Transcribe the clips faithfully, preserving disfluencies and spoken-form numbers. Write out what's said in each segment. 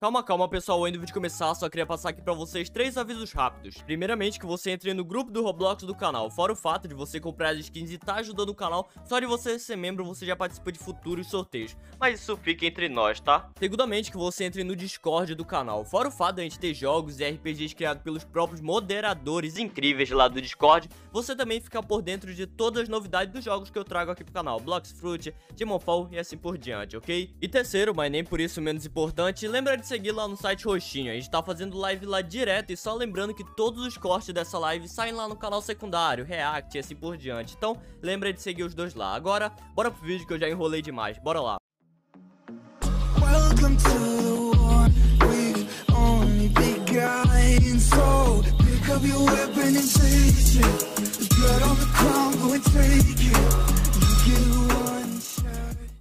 Calma, calma, pessoal, antes do vídeo começar, só queria passar aqui pra vocês três avisos rápidos. Primeiramente, que você entre no grupo do Roblox do canal. Fora o fato de você comprar as skins e tá ajudando o canal, só de você ser membro, você já participa de futuros sorteios. Mas isso fica entre nós, tá? Segundamente, que você entre no Discord do canal. Fora o fato de a gente ter jogos e R P Gs criados pelos próprios moderadores incríveis lá do Discord, você também fica por dentro de todas as novidades dos jogos que eu trago aqui pro canal. Blox Fruit, Demonfall e assim por diante, ok? E terceiro, mas nem por isso menos importante, lembra de seguir lá no site roxinho. A gente tá fazendo live lá direto e só lembrando que todos os cortes dessa live saem lá no canal secundário, react e assim por diante. Então, lembra de seguir os dois lá. Agora, bora pro vídeo que eu já enrolei demais. Bora lá.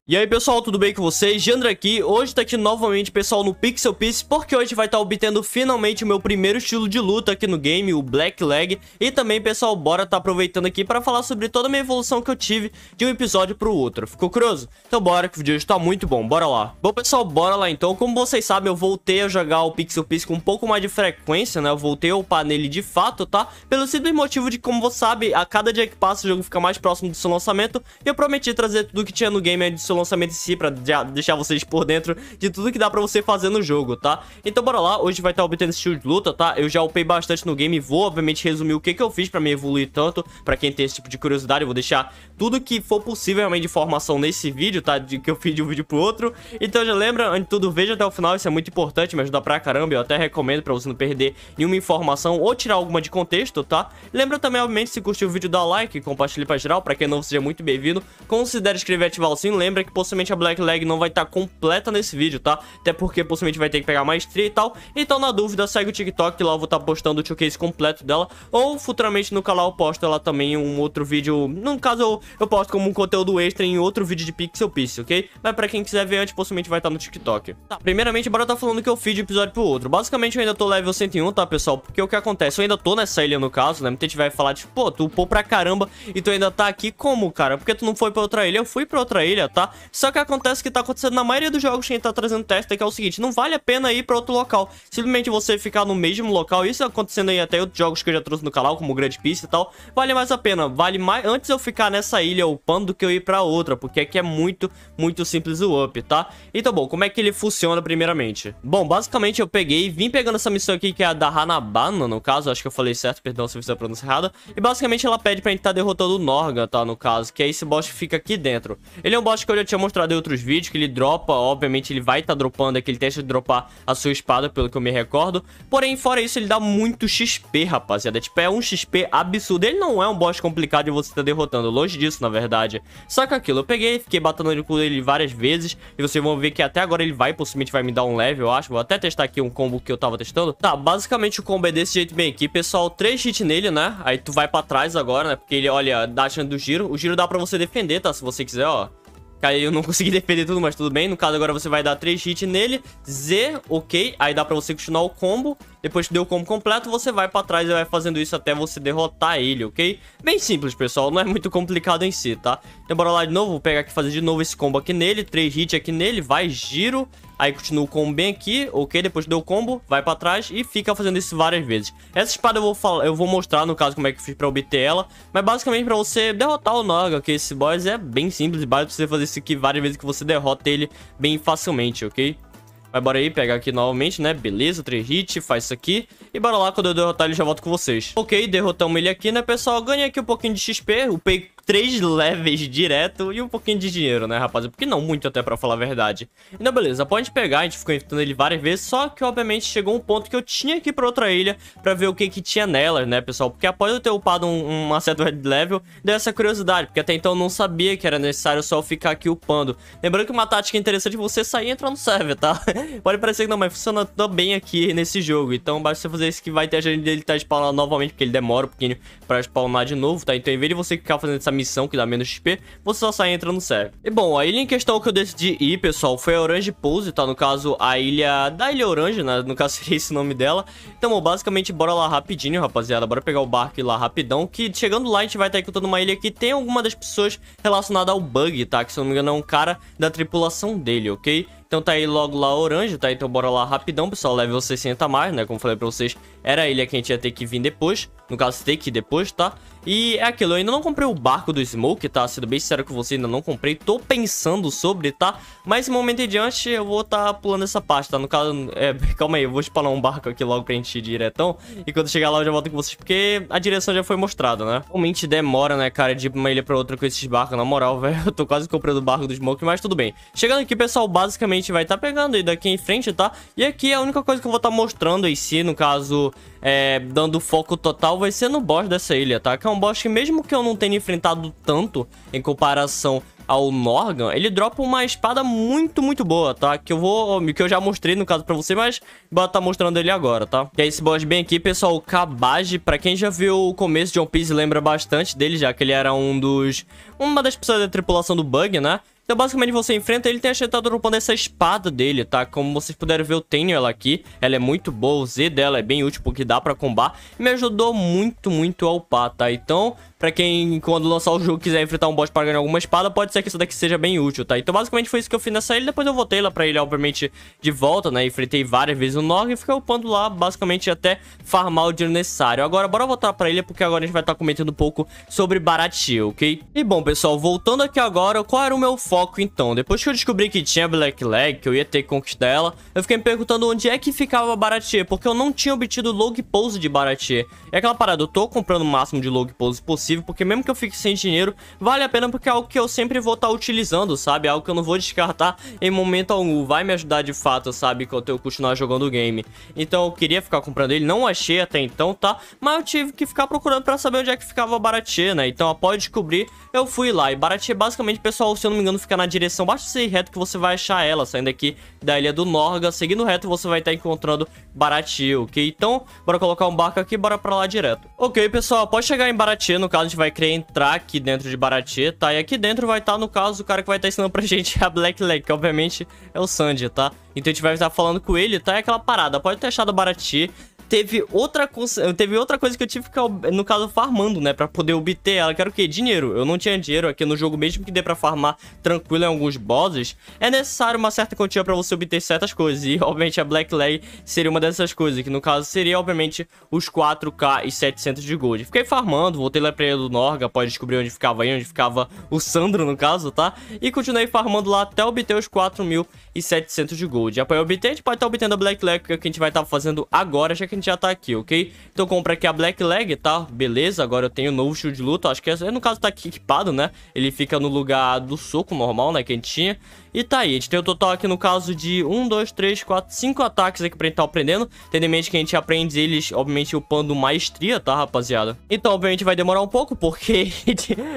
E aí, pessoal, tudo bem com vocês? Jandra aqui, hoje tá aqui novamente, pessoal, no Pixel Piece, porque hoje vai estar obtendo finalmente o meu primeiro estilo de luta aqui no game, o Black Leg. E também, pessoal, bora tá aproveitando aqui pra falar sobre toda a minha evolução que eu tive de um episódio pro outro. Ficou curioso? Então bora, que o vídeo hoje tá muito bom, bora lá. Bom, pessoal, bora lá então. Como vocês sabem, eu voltei a jogar o Pixel Piece com um pouco mais de frequência, né? Eu voltei a upar nele de fato, tá? Pelo simples motivo de, como você sabe, a cada dia que passa o jogo fica mais próximo do seu lançamento. E eu prometi trazer tudo que tinha no game antes do seu lançamento em si, pra deixar vocês por dentro de tudo que dá pra você fazer no jogo, tá? Então bora lá, hoje vai estar obtendo esse estilo de luta, tá? Eu já upei bastante no game, vou obviamente resumir o que que eu fiz pra me evoluir tanto, pra quem tem esse tipo de curiosidade. Eu vou deixar tudo que for possível realmente de formação nesse vídeo, tá? De que eu fiz de um vídeo pro outro. Então já lembra, antes de tudo, veja até o final, isso é muito importante, me ajuda pra caramba. Eu até recomendo pra você não perder nenhuma informação ou tirar alguma de contexto, tá? Lembra também, obviamente, se curtiu o vídeo, dá like, compartilha pra geral, pra quem não seja muito bem-vindo, considere inscrever e ativar o sininho. Lembra que possivelmente a Black Leg não vai estar tá completa nesse vídeo, tá? Até porque possivelmente vai ter que pegar Maestria e tal. Então, na dúvida, segue o TikTok, que lá eu vou estar tá postando o showcase completo dela. Ou futuramente no canal eu posto ela também em um outro vídeo. No caso, eu, eu posto como um conteúdo extra em outro vídeo de Pixel Piece, ok? Mas pra quem quiser ver antes, possivelmente vai estar tá no TikTok. Tá, primeiramente, bora tá falando que eu fiz de episódio pro outro. Basicamente, eu ainda tô level cento e um, tá, pessoal? Porque o que acontece? Eu ainda tô nessa ilha, no caso, né? Muita gente vai falar, tipo, pô, tu upou pra caramba e tu ainda tá aqui como, cara? Porque tu não foi pra outra ilha? Eu fui pra outra ilha, tá? Só que acontece que tá acontecendo na maioria dos jogos que a gente tá trazendo testa, que é o seguinte: não vale a pena ir pra outro local, simplesmente você ficar no mesmo local. Isso acontecendo aí até outros jogos que eu já trouxe no canal, como o Grande Pista e tal. Vale mais a pena, vale mais antes eu ficar nessa ilha upando do que eu ir pra outra, porque aqui é muito, muito simples o up, tá? Então, bom, como é que ele funciona primeiramente? Bom, basicamente eu peguei, vim pegando essa missão aqui, que é a da Hanabana, no caso, acho que eu falei certo, perdão se eu fiz a pronúncia errada. E basicamente ela pede pra gente tá derrotando o Norga, tá, no caso, que é esse boss que fica aqui dentro. Ele é um boss que eu já tinha mostrado em outros vídeos, que ele dropa, obviamente ele vai estar tá dropando aqui, ele testa de dropar a sua espada, pelo que eu me recordo. Porém, fora isso, ele dá muito X P, rapaziada. Tipo, é um X P absurdo. Ele não é um boss complicado de você tá derrotando, longe disso, na verdade. Só que aquilo, eu peguei, fiquei batendo no cu dele várias vezes, e vocês vão ver que até agora ele vai, possivelmente vai me dar um level, eu acho. Vou até testar aqui um combo que eu tava testando. Tá, basicamente o combo é desse jeito bem aqui, pessoal. Três hits nele, né? Aí tu vai pra trás agora, né? Porque ele, olha, dá a chance do giro. O giro dá pra você defender, tá? Se você quiser, ó. Cara, eu não consegui defender tudo, mas tudo bem. No caso, agora você vai dar três hits nele. Z, ok. Aí dá pra você continuar o combo. Depois que deu o combo completo, você vai pra trás e vai fazendo isso até você derrotar ele, ok? Bem simples, pessoal. Não é muito complicado em si, tá? Então, bora lá de novo. Vou pegar aqui e fazer de novo esse combo aqui nele. Três hits aqui nele. Vai, giro. Aí continua o combo bem aqui, ok? Depois deu o combo, vai pra trás e fica fazendo isso várias vezes. Essa espada eu vou, falar, eu vou mostrar, no caso, como é que eu fiz pra obter ela. Mas basicamente pra você derrotar o Norga, ok? Esse boss é bem simples, basta você fazer isso aqui várias vezes que você derrota ele bem facilmente, ok? Mas bora aí, pegar aqui novamente, né? Beleza, três hits, faz isso aqui. E bora lá, quando eu derrotar ele, já volto com vocês. Ok, derrotamos ele aqui, né, pessoal? Ganhei aqui um pouquinho de X P, upei três levels direto e um pouquinho de dinheiro, né, rapaziada? Porque não muito, até pra falar a verdade. Então, beleza, pode pegar, a gente ficou enfrentando ele várias vezes, só que, obviamente, chegou um ponto que eu tinha que ir pra outra ilha pra ver o que que tinha nelas, né, pessoal? Porque após eu ter upado um, uma certa level, deu essa curiosidade, porque até então eu não sabia que era necessário só eu ficar aqui upando. Lembrando que uma tática interessante é você sair e entrar no server, tá? Pode parecer que não, mas funciona também aqui nesse jogo. Então basta você fazer isso que vai ter a gente dele tá spawnado novamente, porque ele demora um pouquinho pra spawnar de novo, tá? Então em vez de você ficar fazendo essa missão que dá menos X P, você só sai e entra no server. E bom, a ilha em questão que eu decidi ir, pessoal, foi a Orange Pose, tá? No caso, a ilha da Ilha Orange, né? No caso seria esse o nome dela. Então bom, basicamente bora lá rapidinho, rapaziada. Bora pegar o barco e ir lá rapidão, que chegando lá a gente vai estar tá encontrando uma ilha que tem alguma das pessoas relacionada ao Buggy, tá? Que se eu não me engano é um cara da tripulação dele, ok? Então tá aí logo lá Orange, tá? Então bora lá rapidão, pessoal, level sessenta a mais, né? Como falei pra vocês, era a ilha que a gente ia ter que vir depois. No caso, ter que ir depois, tá? E é aquilo, eu ainda não comprei o barco do Smoke, tá? Sendo bem sincero com você, ainda não comprei. Tô pensando sobre, tá? Mas esse momento em diante, eu vou tá pulando essa parte, tá? No caso, é, calma aí, eu vou spawnar um barco aqui logo pra gente ir diretão. E quando chegar lá, eu já volto com vocês, porque a direção já foi mostrada, né? Realmente demora, né, cara, de ir pra uma ilha pra outra com esses barcos. Na moral, velho, eu tô quase comprando o barco do Smoke, mas tudo bem. Chegando aqui, pessoal, basicamente vai estar tá pegando aí daqui em frente, tá? E aqui a única coisa que eu vou estar tá mostrando em si, no caso, é, dando foco total, vai ser no boss dessa ilha, tá? Que é um boss que mesmo que eu não tenha enfrentado tanto em comparação ao Morgan, ele dropa uma espada muito, muito boa, tá? Que eu vou... que eu já mostrei, no caso, pra você, mas vou estar tá mostrando ele agora, tá? Que é esse boss bem aqui, pessoal, o Kabaji. Pra quem já viu o começo de One Piece, lembra bastante dele, já que ele era um dos... uma das pessoas da tripulação do Buggy, né? Então, basicamente, você enfrenta ele, tem a chance de estar dropando essa espada dele, tá? Como vocês puderam ver, eu tenho ela aqui. Ela é muito boa, o Z dela é bem útil, porque dá pra combar. E me ajudou muito, muito a upar, tá? Então, pra quem, quando lançar o jogo, quiser enfrentar um boss pra ganhar alguma espada, pode ser que isso daqui seja bem útil, tá? Então, basicamente, foi isso que eu fiz nessa ilha. Depois eu voltei lá pra ilha, obviamente, de volta, né? Enfrentei várias vezes o Norga e fiquei upando lá, basicamente, até farmar o dinheiro necessário. Agora, bora voltar pra ilha, porque agora a gente vai estar comentando um pouco sobre Baratie, ok? E, bom, pessoal, voltando aqui agora, qual era o meu foco? Então, depois que eu descobri que tinha Black Leg, que eu ia ter que conquistar ela, eu fiquei me perguntando onde é que ficava Baratie, porque eu não tinha obtido Log Pose de Baratie. É aquela parada, eu tô comprando o máximo de Log Pose possível, porque mesmo que eu fique sem dinheiro, vale a pena, porque é algo que eu sempre vou estar tá utilizando, sabe? Algo que eu não vou descartar em momento algum, vai me ajudar de fato, sabe? Quando eu continuar jogando o game. Então eu queria ficar comprando ele, não achei até então, tá? Mas eu tive que ficar procurando pra saber onde é que ficava Baratie, né? Então após descobrir, eu fui lá. E Baratie, basicamente, pessoal, se eu não me engano, ficar na direção, basta ser reto que você vai achar ela, saindo aqui da ilha do Norga, seguindo reto você vai estar encontrando Baratie, ok? Então, bora colocar um barco aqui, bora pra lá direto. Ok, pessoal, após chegar em Baratie, no caso, a gente vai querer entrar aqui dentro de Baratie, tá? E aqui dentro vai estar, no caso, o cara que vai estar ensinando pra gente a Black Leg, que obviamente é o Sandy, tá? Então a gente vai estar falando com ele, tá? É aquela parada, pode ter achado Baratie. Teve outra, teve outra coisa que eu tive que ficar, no caso, farmando, né? Pra poder obter ela, que era o quê? Dinheiro. Eu não tinha dinheiro aqui no jogo, mesmo que dê pra farmar tranquilo em alguns bosses. É necessário uma certa quantia pra você obter certas coisas. E, obviamente, a Black Leg seria uma dessas coisas, que, no caso, seria, obviamente, os quatro mil e setecentos de gold. Fiquei farmando, voltei lá pra ilha do Norga, após descobrir onde ficava aí, onde ficava o Sandro, no caso, tá? E continuei farmando lá até obter os quatro mil e setecentos de gold. E após obter, a gente pode estar obtendo a Black Leg, que é o que a gente vai estar fazendo agora, já que a gente já tá aqui, ok? Então compra aqui a Black Leg, tá? Beleza, agora eu tenho o novo estilo de luta, acho que é, no caso tá aqui equipado, né? Ele fica no lugar do soco normal, né, que a gente tinha. E tá aí, a gente tem o total aqui no caso de um, dois, três, quatro, cinco ataques aqui pra gente tá aprendendo. Tendo em mente que a gente aprende eles, obviamente, upando Maestria, tá, rapaziada? Então, obviamente, vai demorar um pouco, porque...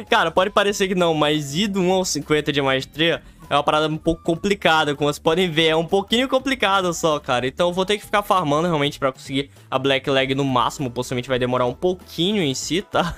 cara, pode parecer que não, mas ir do um ao cinquenta de Maestria... é uma parada um pouco complicada, como vocês podem ver, é um pouquinho complicado só, cara. Então eu vou ter que ficar farmando realmente pra conseguir a Black Leg no máximo, possivelmente vai demorar um pouquinho em si, tá?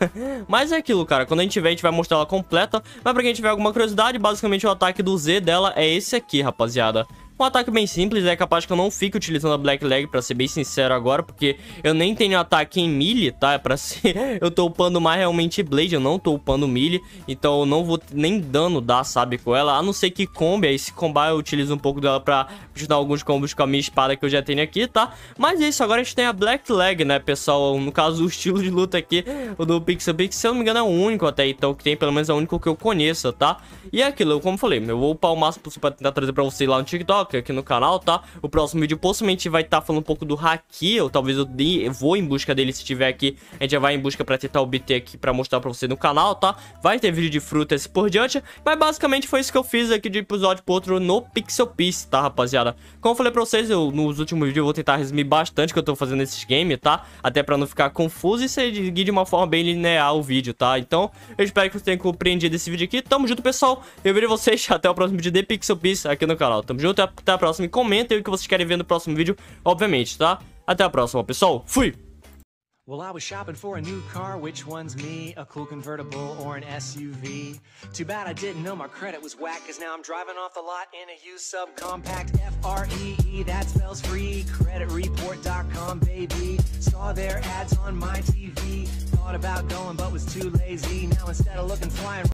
Mas é aquilo, cara, quando a gente tiver, a gente vai mostrar ela completa, mas pra quem tiver alguma curiosidade, basicamente o ataque do Z dela é esse aqui, rapaziada. Um ataque bem simples, é capaz que eu não fique utilizando a Black Leg, pra ser bem sincero agora, porque eu nem tenho ataque em melee, tá? É pra ser... eu tô upando mais realmente Blade, eu não tô upando melee, então eu não vou nem dano dar, sabe, com ela, a não ser que combe, aí se combar eu utilizo um pouco dela pra ajudar alguns combos com a minha espada que eu já tenho aqui, tá? Mas é isso, agora a gente tem a Black Leg, né, pessoal? No caso, o estilo de luta aqui, o do Pixel Piece, se eu não me engano é o único até então que tem, pelo menos é o único que eu conheço, tá? E é aquilo, como eu falei, eu vou upar o máximo possível pra tentar trazer pra vocês lá no TikTok, aqui no canal, tá? O próximo vídeo possivelmente vai estar tá falando um pouco do Haki, ou talvez eu, de, eu vou em busca dele se tiver aqui, a gente já vai em busca pra tentar obter aqui pra mostrar pra você no canal, tá? Vai ter vídeo de frutas por diante, mas basicamente foi isso que eu fiz aqui de episódio pro outro no Pixel Piece, tá, rapaziada? Como eu falei pra vocês, eu nos últimos vídeos eu vou tentar resumir bastante o que eu tô fazendo nesses games, tá? Até pra não ficar confuso e seguir de uma forma bem linear o vídeo, tá? Então, eu espero que vocês tenham compreendido esse vídeo aqui. Tamo junto, pessoal! Eu vejo vocês até o próximo vídeo de Pixel Piece aqui no canal. Tamo junto, até Até a próxima e comentem o que vocês querem ver no próximo vídeo, obviamente, tá? Até a próxima, pessoal. Fui! Well, I was shopping for a new car, which one's me? A cool convertible or an S U V? Too bad I didn't know my credit was whack, cause now I'm driving off the lot in a used subcompact. F R E E, that spells free, credit report ponto com, baby. Saw their ads on my T V, thought about going but was too lazy. Now instead of looking flying